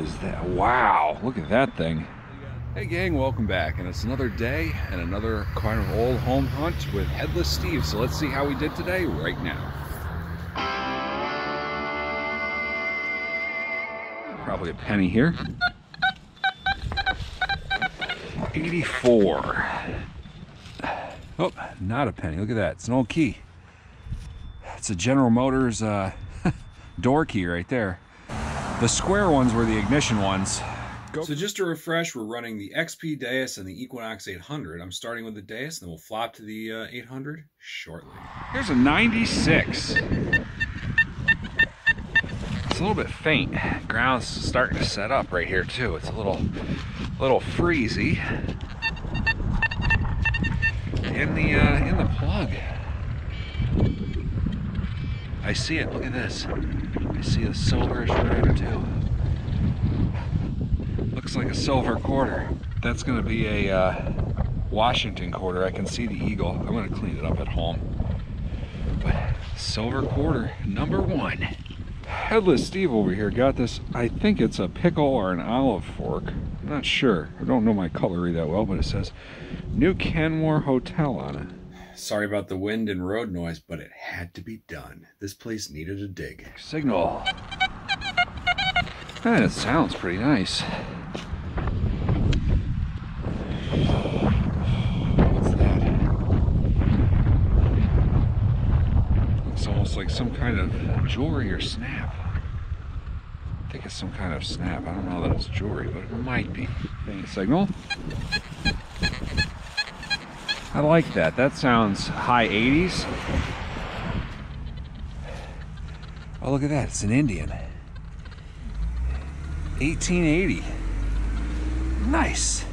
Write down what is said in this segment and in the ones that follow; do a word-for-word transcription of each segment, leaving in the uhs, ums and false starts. is that? Wow, look at that thing. Hey gang, welcome back, and it's another day and another kind of old home hunt with Headless Steve. So let's see how we did today right now. Probably a penny here. eighty-four. Oh, not a penny. Look at that. It's an old key. It's a General Motors uh, door key right there. The square ones were the ignition ones. Go. So just to refresh, we're running the X P Deus and the Equinox eight hundred. I'm starting with the Deus, and then we'll flop to the uh, eight hundred shortly. Here's a ninety-six. It's a little bit faint. Ground's starting to set up right here too. It's a little, little freezy. In the uh, in the plug. I see it. Look at this. I see a silverish rider too. Looks like a silver quarter. That's going to be a uh, Washington quarter. I can see the eagle. I'm going to clean it up at home. But silver quarter number one. Headless Steve over here got this. I think it's a pickle or an olive fork. I'm not sure. I don't know my cutlery that well, but it says New Kenmore Hotel on it. Sorry about the wind and road noise, but it had to be done. This place needed a dig. Signal. And it sounds pretty nice. What's that? Looks almost like some kind of jewelry or snap. I think it's some kind of snap. I don't know that it's jewelry, but it might be. Faint signal. I like that. That sounds high eighties. Oh, look at that. It's an Indian. eighteen eighty. Nice.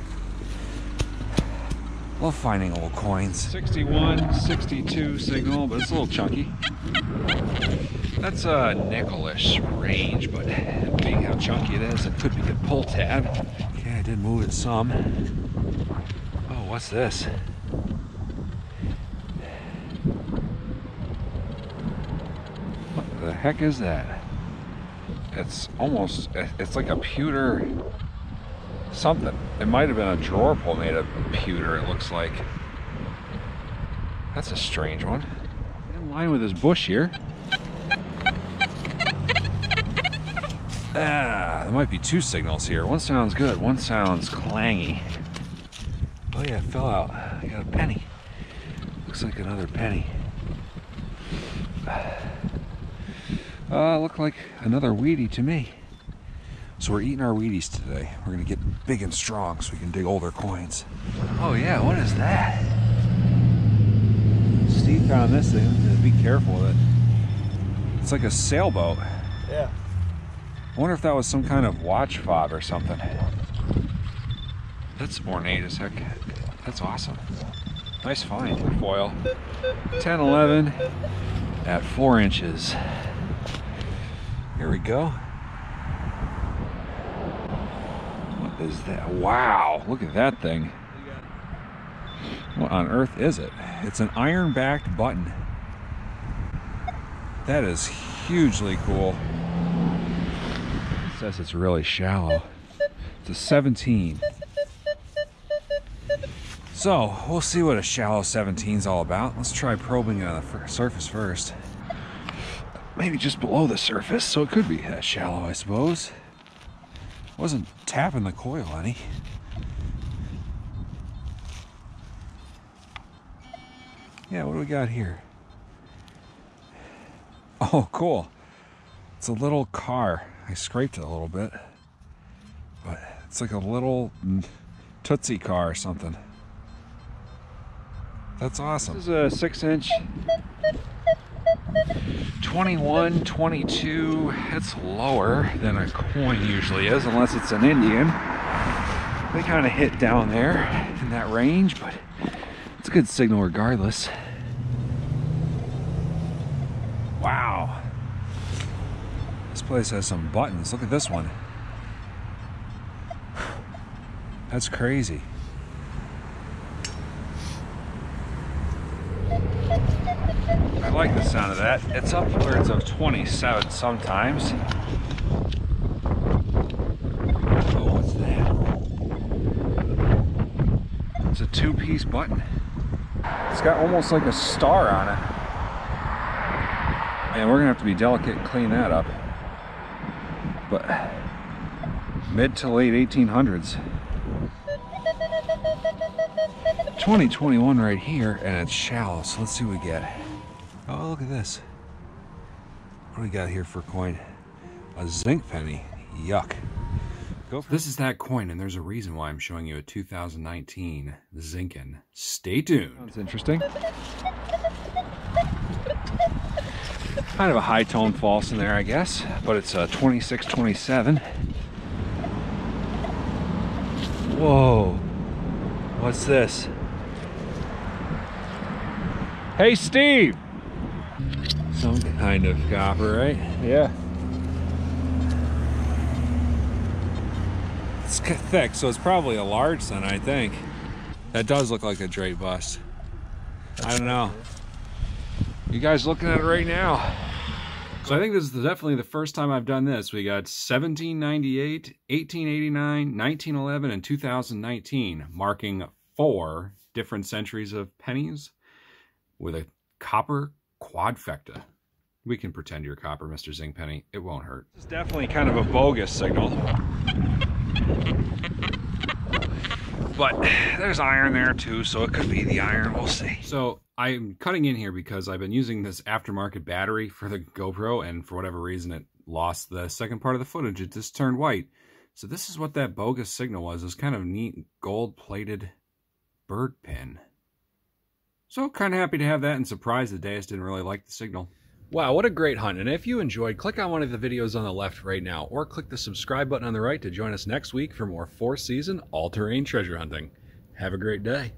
Love finding old coins. sixty-one, sixty-two signal, but it's a little chunky. That's a nickel-ish range, but being how chunky it is, it could be the pull tab. Okay, I did move it some. Oh, what's this? What the heck is that? It's almost, it's like a pewter something. It might have been a drawer pull made of pewter, it looks like. That's a strange one. In line with this bush here. Ah, there might be two signals here. One sounds good, one sounds clangy. Oh yeah, it fell out. I got a penny. Looks like another penny. Uh, look like another Wheatie to me. So we're eating our Wheaties today. We're gonna get big and strong so we can dig older coins. Oh yeah, what is that? Steve found this thing. Be careful with it. It's like a sailboat. Yeah. I wonder if that was some kind of watch fob or something. That's ornate as heck. That's awesome. Nice find. Foil. ten eleven at four inches. Here we go. What is that? Wow, look at that thing. What on earth is it? It's an iron-backed button. That is hugely cool. It says it's really shallow. It's a seventeen. So, we'll see what a shallow seventeen is all about. Let's try probing it on the surface first. Maybe just below the surface, so it could be that shallow, I suppose. Wasn't tapping the coil any. Yeah, what do we got here? Oh, cool. It's a little car. I scraped it a little bit. But it's like a little Tootsie car or something. That's awesome. This is a six inch. twenty-one, twenty-two, it's lower than a coin usually is, unless it's an Indian. They kind of hit down there in that range, but it's a good signal regardless. Wow. This place has some buttons. Look at this one. That's crazy. I like the sound of that. It's upwards of twenty-seven sometimes. two-piece button. It's got almost like a star on it. And we're gonna have to be delicate and clean that up. But mid to late eighteen hundreds. twenty twenty-one right here, and it's shallow, so let's see what we get. Oh, look at this. What do we got here for a coin? A zinc penny. Yuck. Go for this. Is that coin, and there's a reason why I'm showing you a two thousand nineteen Zinken. Stay tuned. Sounds interesting. Kind of a high tone false in there, I guess, but it's a twenty-six twenty-seven. Whoa. What's this? Hey, Steve! Some kind of copper, right? Yeah. It's thick, so it's probably a large cent, I think. That does look like a draped bust. I don't know. You guys looking at it right now. So I think this is definitely the first time I've done this. We got seventeen ninety-eight, eighteen eighty-nine, nineteen eleven, and two thousand nineteen, marking four different centuries of pennies with a copper quadfecta. We can pretend you're copper, Mister Zingpenny. It won't hurt. This is definitely kind of a bogus signal. But there's iron there too, so it could be the iron. We'll see. So I'm cutting in here because I've been using this aftermarket battery for the GoPro, and for whatever reason it lost the second part of the footage. It just turned white. So this is what that bogus signal was. This kind of neat gold-plated bird pin. So kind of happy to have that, and surprised the Deus didn't really like the signal. Wow, what a great hunt. And if you enjoyed, click on one of the videos on the left right now, or click the subscribe button on the right to join us next week for more fourth season all-terrain treasure hunting. Have a great day.